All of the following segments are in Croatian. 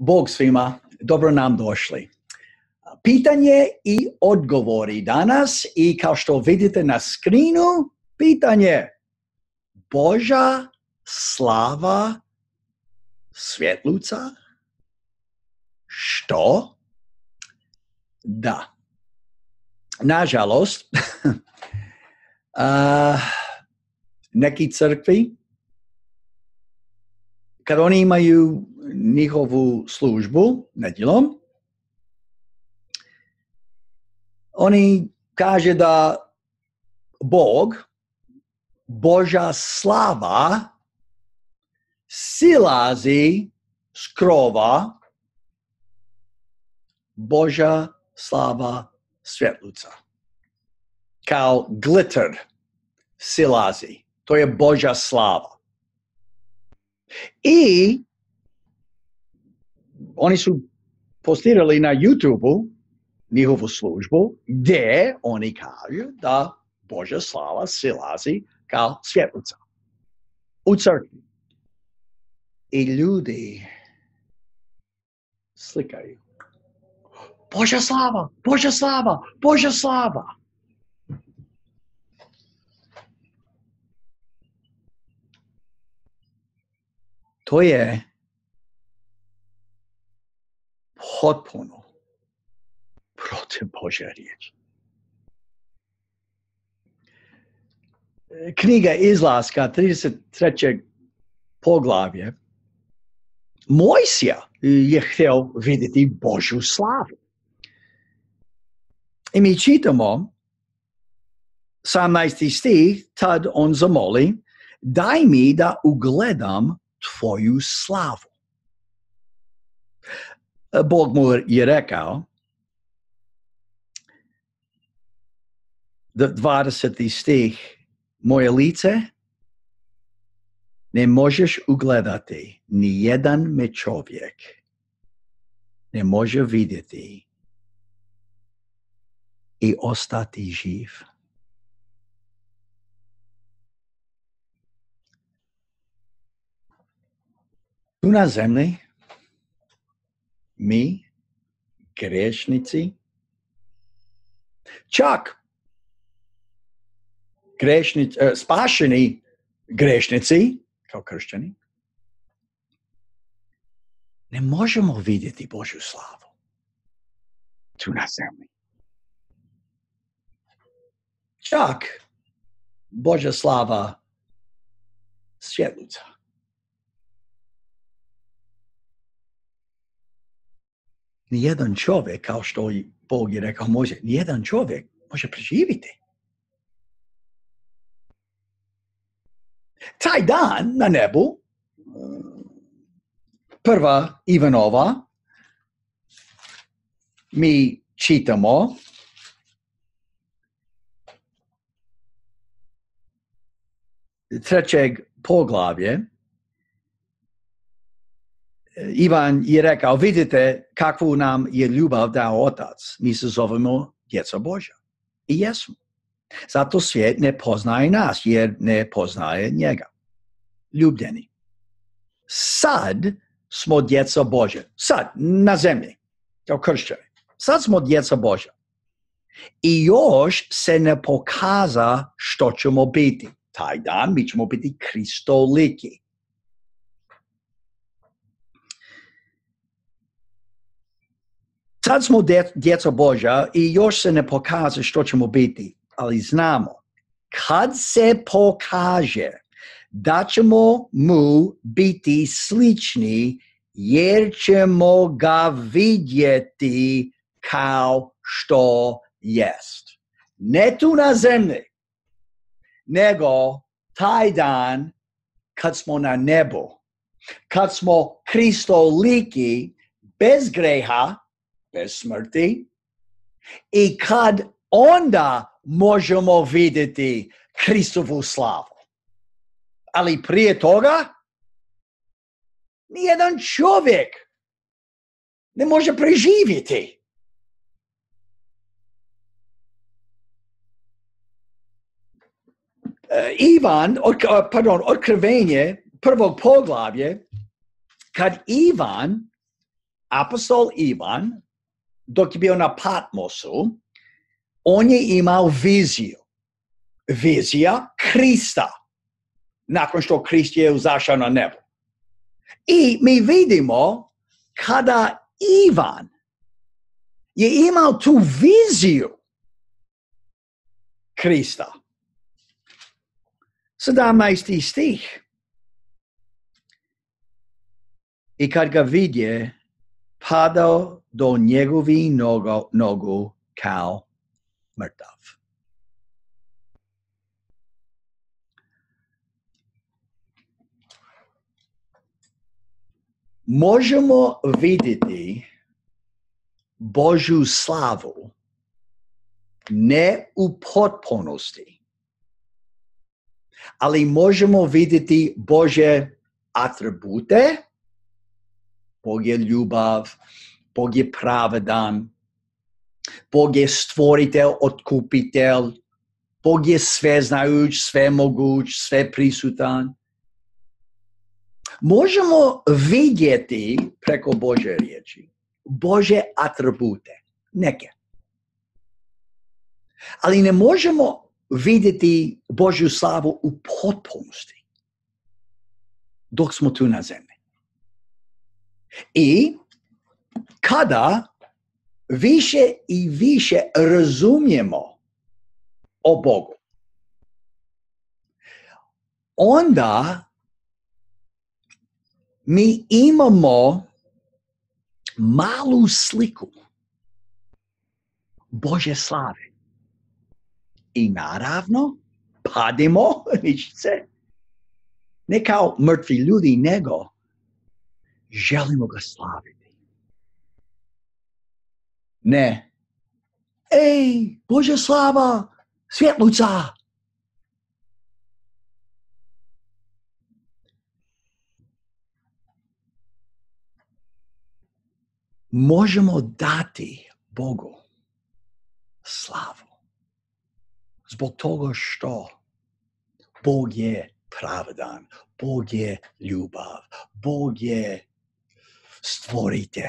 Bog svima, dobro nam došli. Pitanje i odgovori danas i kao što vidite na skrinu, pitanje Božja slava svjetluca? Što? Da. Nažalost, neki crkvi, kad oni imaju njihovu službu nedjeljom, oni kaže da Bog, Božja slava, silazi s krova, Božja slava svjetluca. Kao glitter silazi. To je Božja slava. I oni su postirali na YouTube-u njihovu službu gdje oni kažu da Božja slava silazi kao svjetluca u crkvi. I ljudi slikaju. Božja slava, Božja slava, Božja slava. To je potpuno protiv Božje riječi. Knjiga Izlaska, 33. poglavlje, Mojsija je htio vidjeti Božju slavu. I mi čitamo 18. stih, tad on zamoli, daj mi da ugledam tvoju slavu. Bog mu je rekao, 20. stih, moje lice ne možeš ugledati, ni jedan me čovjek ne može vidjeti i ostati živ. Tu na zemlji mi, grešnici, čak spašeni grešnici, kao kršćani, ne možemo vidjeti Božju slavu tu na zemlji. Čak Božja slava svjetluca. Nijedan čovjek, kao što Bog je rekao Mojsiju, nijedan čovjek može preživjeti. Taj dan na nebu, prva Ivanova, mi čitamo, trećeg poglavlje, Ivan je rekao, vidite kakvu nam je ljubav dao Otac, mi se zovemo djeca Božja. I jesmo. Zato svijet ne poznaje nas, jer ne poznaje njega. Ljubljeni. Sad smo djeca Božja. Sad, na zemlji, kao kršćani. Sad smo djeca Božja. I još se ne pokaza što ćemo biti. Taj dan mi ćemo biti kristoliki. Sad smo djeca Božja i još se ne pokaza što ćemo biti. Ali znamo, kad se pokaže da ćemo mu biti slični, jer ćemo ga vidjeti kao što jest. Ne tu na zemlji, nego taj dan kad smo na nebu, kad smo kristoliki, bez greha, bez smrti, i kad onda možemo vidjeti Kristovu slavu. Ali prije toga, nijedan čovjek ne može preživjeti. Otkrivenje, prvog poglavlje, kad Ivan apostol Ivan, dok je bio na Patmosu, on je imao viziju. Vizija Krista, nakon što Krist je uzašao na nebo. I mi vidimo kada Ivan je imao tu viziju Krista. 17. stih. I kad ga vidje, padao do njegovi nogu kao mrtav. Možemo vidjeti Božju slavu ne u potpunosti, ali možemo vidjeti Božje atribute. Bog je ljubav, Bog je pravedan, Bog je stvoritelj, otkupitelj, Bog je sve znajuć, sve moguć, sve prisutan. Možemo vidjeti preko Božje riječi, Božje atribute, neke. Ali ne možemo vidjeti Božju slavu u potpunosti dok smo tu na zemlji. I kada više i više razumijemo o Bogu, onda mi imamo malu sliku Božje slave. I naravno, padimo, ne kao mrtvi ljudi, nego želimo ga slaviti. Ne. Ej, Božja slava svjetluca! Možemo dati Bogu slavu zbog toga što Bog je pravedan, Bog je ljubav, Bog je stvoritelj,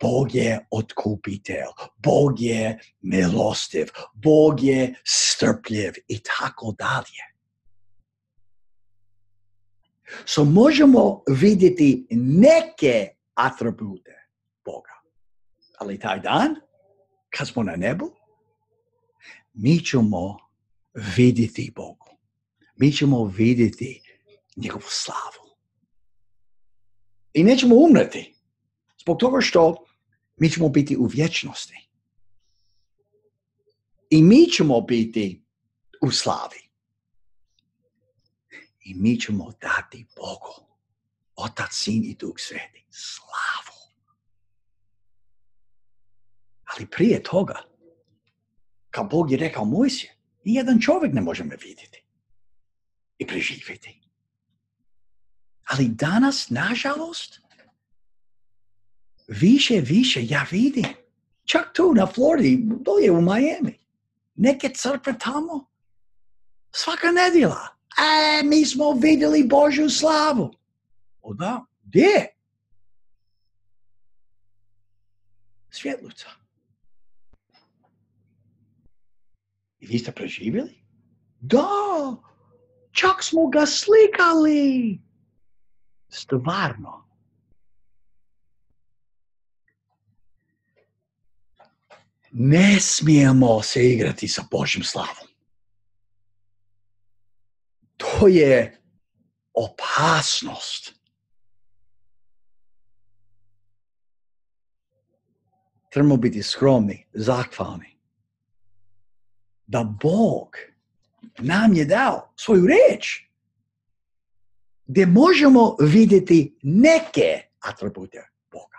Bog je otkupitelj, Bog je milostiv, Bog je strpljiv i tako dalje. So možemo vidjeti neke atribute Boga. Ali taj dan, kad smo na nebu, mi ćemo vidjeti Bogu. Mi ćemo vidjeti njegovu slavu. I nećemo umreti. Zbog toga što mi ćemo biti u vječnosti. I mi ćemo biti u slavi. I mi ćemo dati Bogu, Otac, Sin i Duh Sveti, slavu. Ali prije toga, kao Bog je rekao Mojsije, nijedan čovjek ne može me vidjeti i preživjeti. Ali danas, nažalost, više ja vidim. Čak tu na Floridi, dolje u Miami. Neke crkve tamo. Svaka nedjela. Mi smo vidjeli Božju slavu. O da, gdje? Svjetluca. I vi ste preživjeli? Da, čak smo ga slikali. Stvarno. Ne smijemo se igrati sa Božjom slavom. To je opasnost. Trebamo biti skromni, zahvalni. Da Bog nam je dao svoju riječ, gdje možemo vidjeti neke atribute Boga.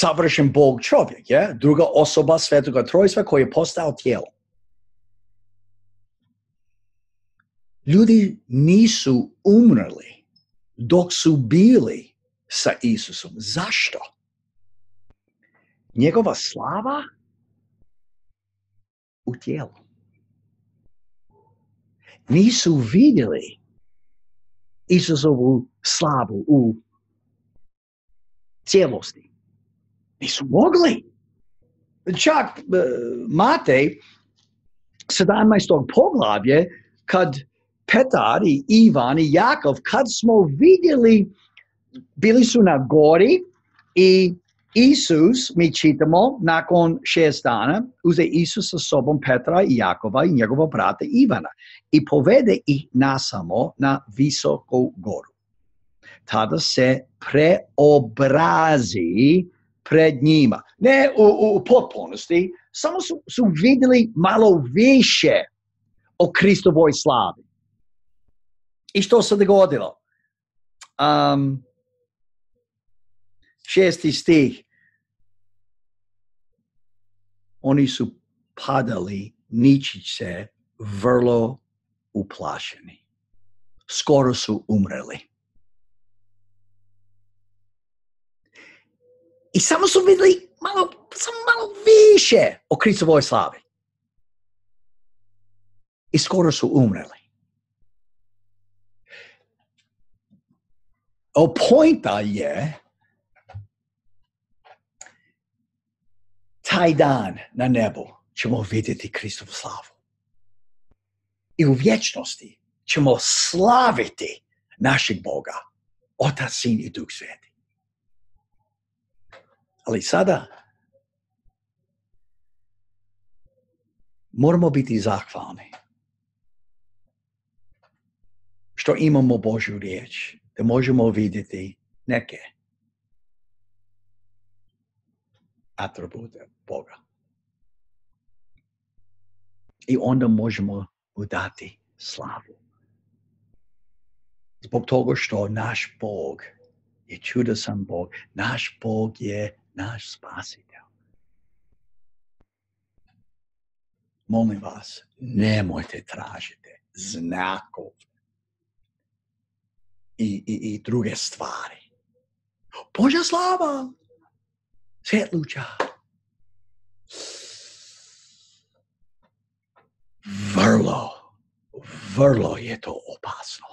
savršen Bog čovjek, je? Druga osoba Svetoga Trojstva koji je postao tijelo. Ljudi nisu umrli dok su bili sa Isusom. Zašto? Njegova slava u tijelu. Nisu vidjeli Isusovu slavu u cijelosti. Nisu mogli. Čak Matej, 17. poglavlje, kad Petar i Ivan i Jakov, kad smo vidjeli, bili su na gori i Isus, mi čitamo, nakon 6 dana, uze Isus sa sobom Petra i Jakova i njegova brata Ivana i povede ih nasamo na visoku goru. Tada se preobrazi pred njima. Ne u potpunosti, samo su vidjeli malo više o Kristovoj slavi. I što se dogodilo? 6. stih. Oni su padali ničice vrlo uplašeni. Skoro su umreli. I samo su vidjeli samo malo više o Kristovoj slavi. I skoro su umreli. Poenta je taj dan na nebu ćemo vidjeti Kristovu slavu. I u vječnosti ćemo slaviti našeg Boga, Otac, Sin i Duh Sveti. Ali sada moramo biti zahvalni što imamo Božju riječ, da možemo vidjeti neke atribute Boga. I onda možemo mu dati slavu. Zbog toga što naš Bog je čudesan Bog, naš Bog je naš Spasitelj. Molim vas, nemojte tražiti znakov i druge stvari. Božja slava svjetluca. Vrlo je to opasno.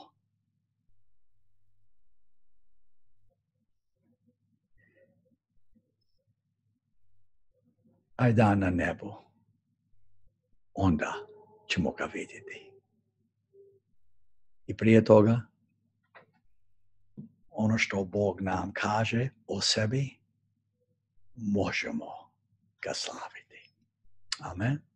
Aj dan na nebu, onda ćemo ga vidjeti. I prije toga, ono što Bog nam kaže o sebi, možemo ga slaviti. Amen.